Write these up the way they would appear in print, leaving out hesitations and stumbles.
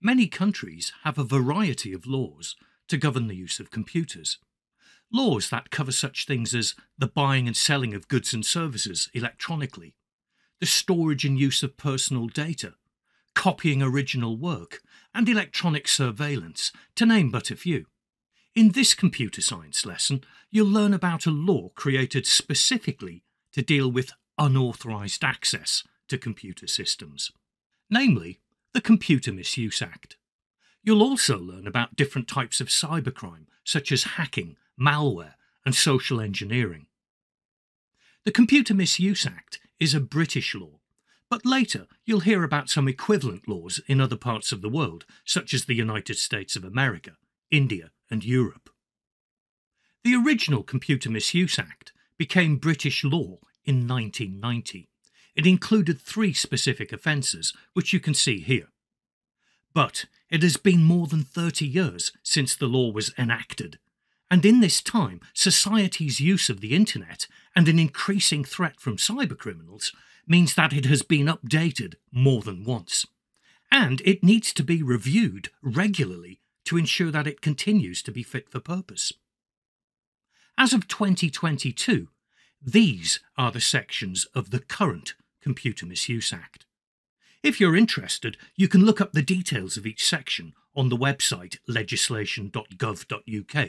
Many countries have a variety of laws to govern the use of computers. Laws that cover such things as the buying and selling of goods and services electronically, the storage and use of personal data, copying original work, and electronic surveillance, to name but a few. In this computer science lesson, you'll learn about a law created specifically to deal with unauthorised access to computer systems, namely the Computer Misuse Act. You'll also learn about different types of cybercrime, such as hacking, malware, and social engineering. The Computer Misuse Act is a British law, but later you'll hear about some equivalent laws in other parts of the world, such as the United States of America, India, and Europe. The original Computer Misuse Act became British law in 1990. It included 3 specific offences, which you can see here. But it has been more than 30 years since the law was enacted, and in this time, society's use of the internet and an increasing threat from cybercriminals means that it has been updated more than once, and it needs to be reviewed regularly to ensure that it continues to be fit for purpose. As of 2022, these are the sections of the current Computer Misuse Act. If you're interested, you can look up the details of each section on the website legislation.gov.uk.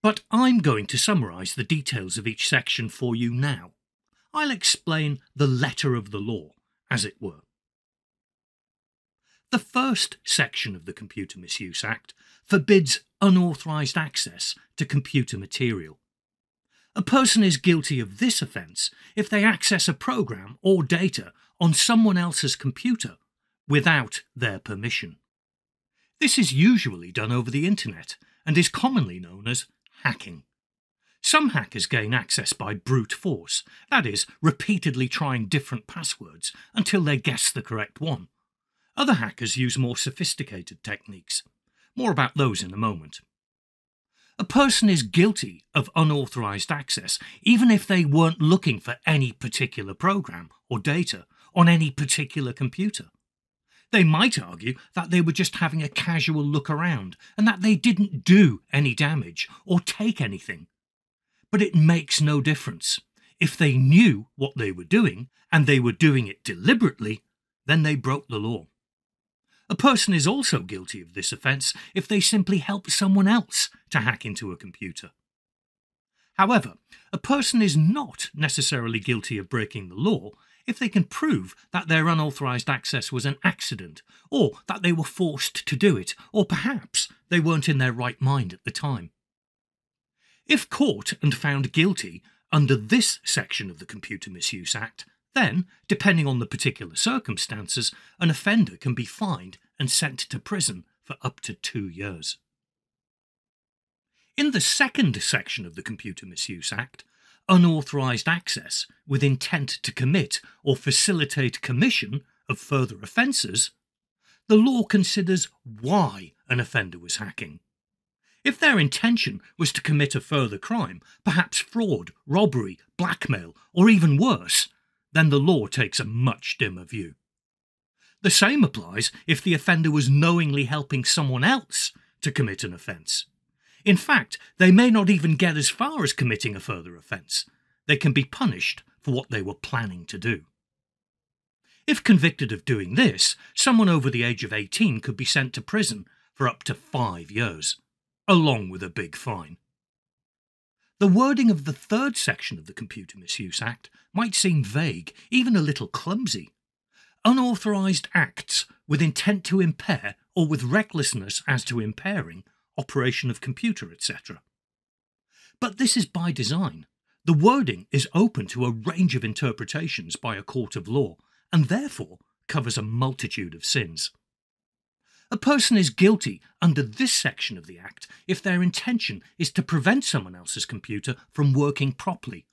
But I'm going to summarise the details of each section for you now. I'll explain the letter of the law, as it were. The first section of the Computer Misuse Act forbids unauthorised access to computer material. A person is guilty of this offence if they access a programme or data on someone else's computer without their permission. This is usually done over the internet and is commonly known as hacking. Some hackers gain access by brute force, that is, repeatedly trying different passwords until they guess the correct one. Other hackers use more sophisticated techniques. More about those in a moment. A person is guilty of unauthorised access even if they weren't looking for any particular program or data on any particular computer. They might argue that they were just having a casual look around and that they didn't do any damage or take anything. But it makes no difference. If they knew what they were doing and they were doing it deliberately, then they broke the law. A person is also guilty of this offence if they simply help someone else to hack into a computer. However, a person is not necessarily guilty of breaking the law if they can prove that their unauthorised access was an accident, or that they were forced to do it, or perhaps they weren't in their right mind at the time. If caught and found guilty under this section of the Computer Misuse Act, then, depending on the particular circumstances, an offender can be fined and sent to prison for up to 2 years. In the second section of the Computer Misuse Act, unauthorised access with intent to commit or facilitate commission of further offences, the law considers why an offender was hacking. If their intention was to commit a further crime, perhaps fraud, robbery, blackmail, or even worse, then the law takes a much dimmer view. The same applies if the offender was knowingly helping someone else to commit an offence. In fact, they may not even get as far as committing a further offence. They can be punished for what they were planning to do. If convicted of doing this, someone over the age of 18 could be sent to prison for up to 5 years, along with a big fine. The wording of the third section of the Computer Misuse Act might seem vague, even a little clumsy. Unauthorised acts with intent to impair or with recklessness as to impairing operation of computer, etc. But this is by design. The wording is open to a range of interpretations by a court of law and therefore covers a multitude of sins. A person is guilty under this section of the Act if their intention is to prevent someone else's computer from working properly,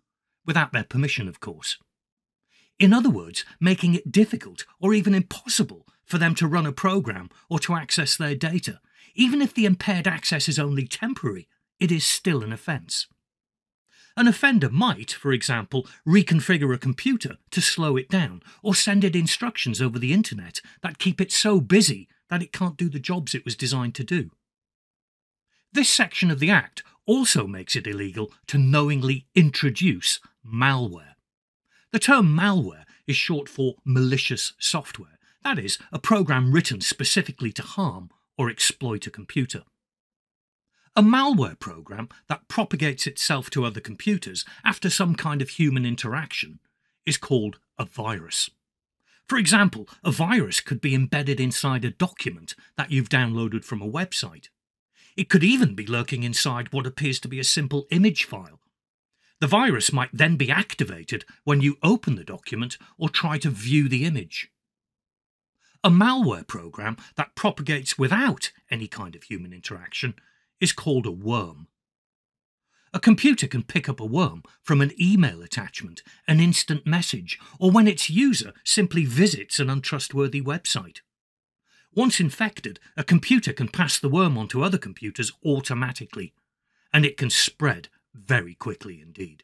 without their permission of course. In other words, making it difficult or even impossible for them to run a program or to access their data. Even if the impaired access is only temporary, it is still an offence. An offender might, for example, reconfigure a computer to slow it down, or send it instructions over the internet that keep it so busy that it can't do the jobs it was designed to do. This section of the Act also makes it illegal to knowingly introduce malware. The term malware is short for malicious software, that is, a program written specifically to harm or exploit a computer. A malware program that propagates itself to other computers after some kind of human interaction is called a virus. For example, a virus could be embedded inside a document that you've downloaded from a website. It could even be lurking inside what appears to be a simple image file. The virus might then be activated when you open the document or try to view the image. A malware program that propagates without any kind of human interaction is called a worm. A computer can pick up a worm from an email attachment, an instant message, or when its user simply visits an untrustworthy website. Once infected, a computer can pass the worm on to other computers automatically, and it can spread very quickly indeed.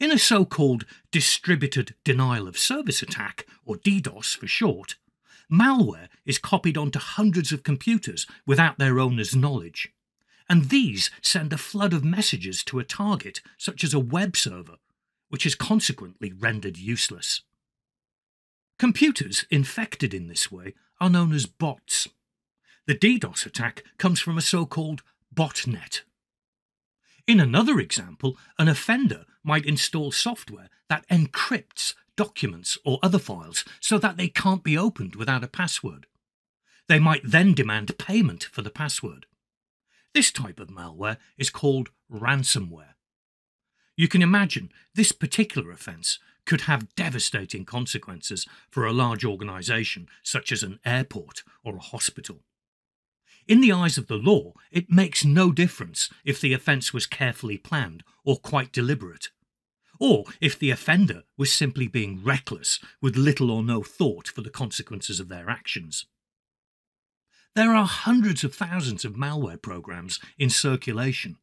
In a so-called Distributed Denial of Service attack, or DDoS for short, malware is copied onto hundreds of computers without their owner's knowledge, and these send a flood of messages to a target, such as a web server, which is consequently rendered useless. Computers infected in this way are known as bots. The DDoS attack comes from a so-called botnet. In another example, an offender might install software that encrypts documents or other files so that they can't be opened without a password. They might then demand payment for the password. This type of malware is called ransomware. You can imagine this particular offence could have devastating consequences for a large organisation such as an airport or a hospital. In the eyes of the law, it makes no difference if the offence was carefully planned or quite deliberate, or if the offender was simply being reckless with little or no thought for the consequences of their actions. There are hundreds of thousands of malware programmes in circulation,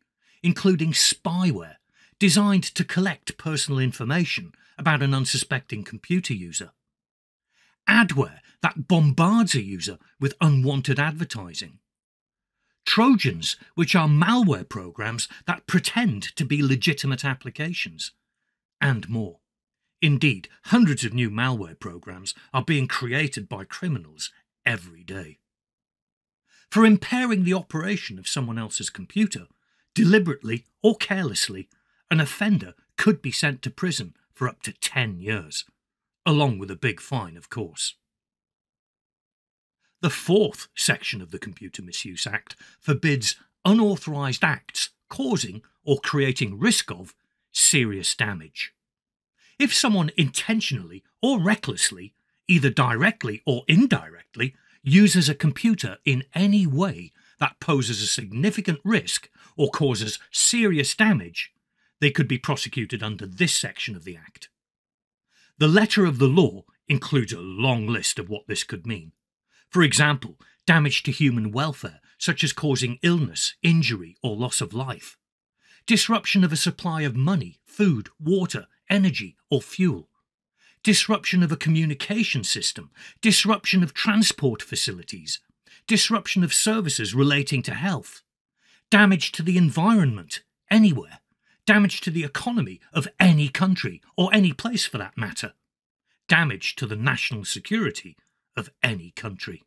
including spyware, designed to collect personal information about an unsuspecting computer user. Adware that bombards a user with unwanted advertising. Trojans, which are malware programs that pretend to be legitimate applications. And more. Indeed, hundreds of new malware programs are being created by criminals every day. For impairing the operation of someone else's computer, deliberately or carelessly, an offender could be sent to prison for up to 10 years, along with a big fine, of course. The fourth section of the Computer Misuse Act forbids unauthorised acts causing or creating risk of serious damage. If someone intentionally or recklessly, either directly or indirectly, uses a computer in any way that poses a significant risk or causes serious damage, they could be prosecuted under this section of the Act. The letter of the law includes a long list of what this could mean. For example, damage to human welfare, such as causing illness, injury or loss of life. Disruption of a supply of money, food, water, energy or fuel. Disruption of a communication system. Disruption of transport facilities. Disruption of services relating to health. Damage to the environment, anywhere. Damage to the economy of any country, or any place for that matter. Damage to the national security of any country.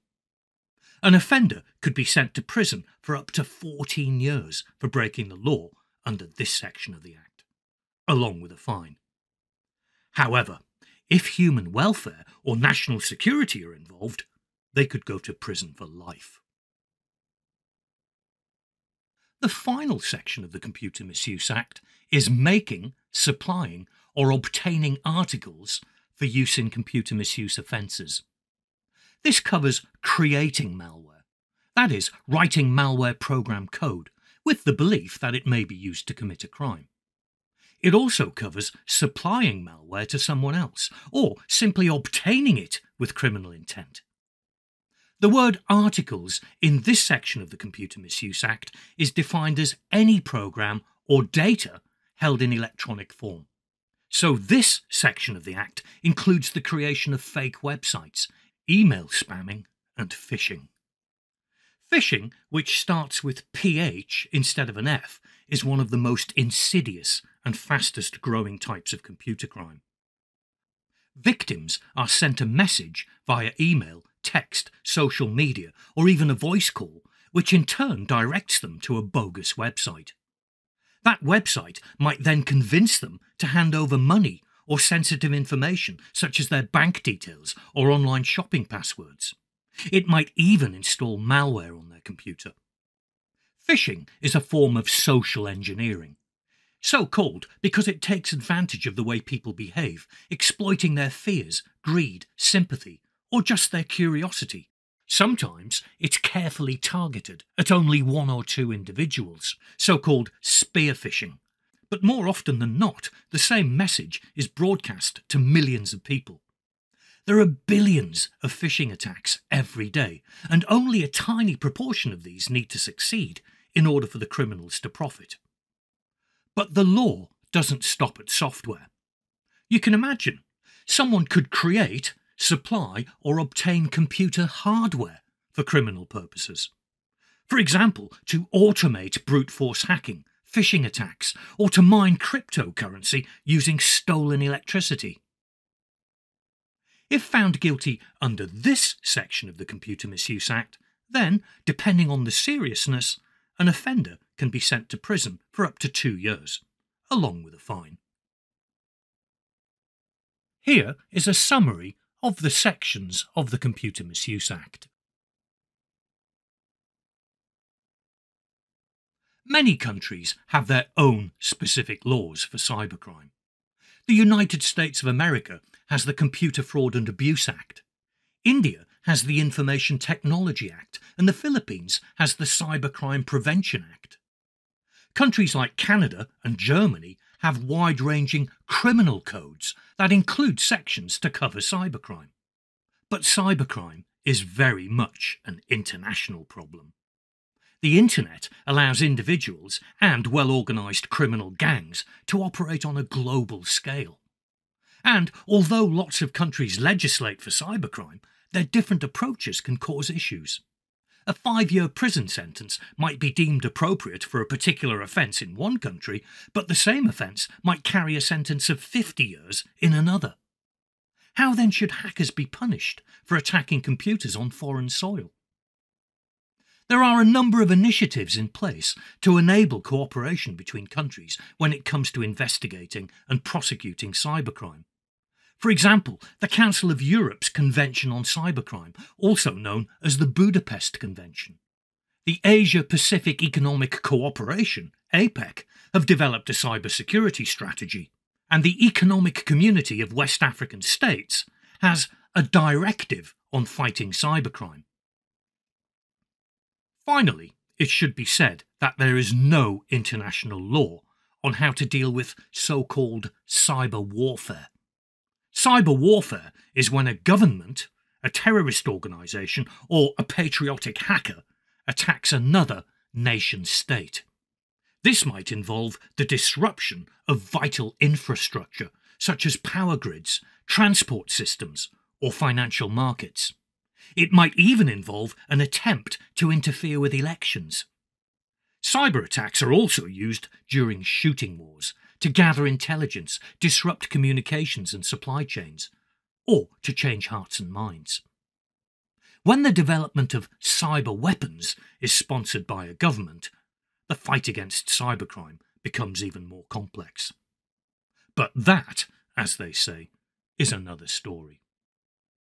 An offender could be sent to prison for up to 14 years for breaking the law under this section of the Act, along with a fine. However, if human welfare or national security are involved, they could go to prison for life. The final section of the Computer Misuse Act is making, supplying or obtaining articles for use in computer misuse offences. This covers creating malware, that is, writing malware program code, with the belief that it may be used to commit a crime. It also covers supplying malware to someone else, or simply obtaining it with criminal intent. The word articles in this section of the Computer Misuse Act is defined as any program or data held in electronic form. So this section of the Act includes the creation of fake websites, email spamming and phishing. Phishing, which starts with PH instead of an F, is one of the most insidious and fastest growing types of computer crime. Victims are sent a message via email, text, social media, or even a voice call, which in turn directs them to a bogus website. That website might then convince them to hand over money or sensitive information, such as their bank details or online shopping passwords. It might even install malware on their computer. Phishing is a form of social engineering, so called because it takes advantage of the way people behave, exploiting their fears, greed, sympathy, or just their curiosity. Sometimes it's carefully targeted at only one or two individuals, so-called spear phishing. But more often than not, the same message is broadcast to millions of people. There are billions of phishing attacks every day, and only a tiny proportion of these need to succeed in order for the criminals to profit. But the law doesn't stop at software. You can imagine, someone could create, supply or obtain computer hardware for criminal purposes. For example, to automate brute force hacking, phishing attacks, or to mine cryptocurrency using stolen electricity. If found guilty under this section of the Computer Misuse Act, then, depending on the seriousness, an offender can be sent to prison for up to 2 years, along with a fine. Here is a summary of the sections of the Computer Misuse Act. Many countries have their own specific laws for cybercrime. The United States of America has the Computer Fraud and Abuse Act. India has the Information Technology Act, and the Philippines has the Cybercrime Prevention Act. Countries like Canada and Germany have wide-ranging criminal codes that include sections to cover cybercrime. But cybercrime is very much an international problem. The internet allows individuals and well-organised criminal gangs to operate on a global scale. And although lots of countries legislate for cybercrime, their different approaches can cause issues. A 5-year prison sentence might be deemed appropriate for a particular offence in one country, but the same offence might carry a sentence of 50 years in another. How then should hackers be punished for attacking computers on foreign soil? There are a number of initiatives in place to enable cooperation between countries when it comes to investigating and prosecuting cybercrime. For example, the Council of Europe's Convention on Cybercrime, also known as the Budapest Convention. The Asia-Pacific Economic Cooperation, APEC, have developed a cybersecurity strategy, and the Economic Community of West African States has a directive on fighting cybercrime. Finally, it should be said that there is no international law on how to deal with so-called cyber warfare. Cyber warfare is when a government, a terrorist organisation, or a patriotic hacker attacks another nation-state. This might involve the disruption of vital infrastructure, such as power grids, transport systems, or financial markets. It might even involve an attempt to interfere with elections. Cyber attacks are also used during shooting wars, to gather intelligence, disrupt communications and supply chains, or to change hearts and minds. When the development of cyber weapons is sponsored by a government, the fight against cybercrime becomes even more complex. But that, as they say, is another story.